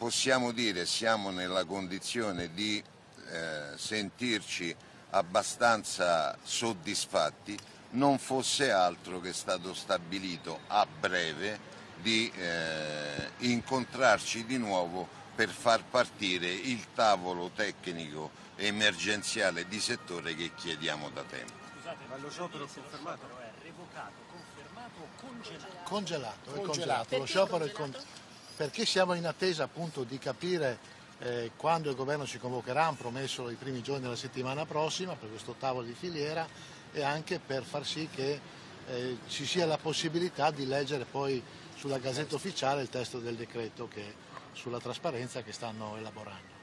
possiamo dire siamo nella condizione di sentirci abbastanza soddisfatti, non fosse altro che è stato stabilito a breve di incontrarci di nuovo per far partire il tavolo tecnico emergenziale di settore che chiediamo da tempo. Scusate, ma lo sciopero confermato? È revocato, confermato o congelato? Congelato, è congelato. Lo sciopero è congelato perché siamo in attesa appunto di capire quando il governo ci convocherà, hanno promesso i primi giorni della settimana prossima per questo tavolo di filiera e anche per far sì che ci sia la possibilità di leggere poi sulla Gazzetta Ufficiale il testo del decreto sulla trasparenza che stanno elaborando.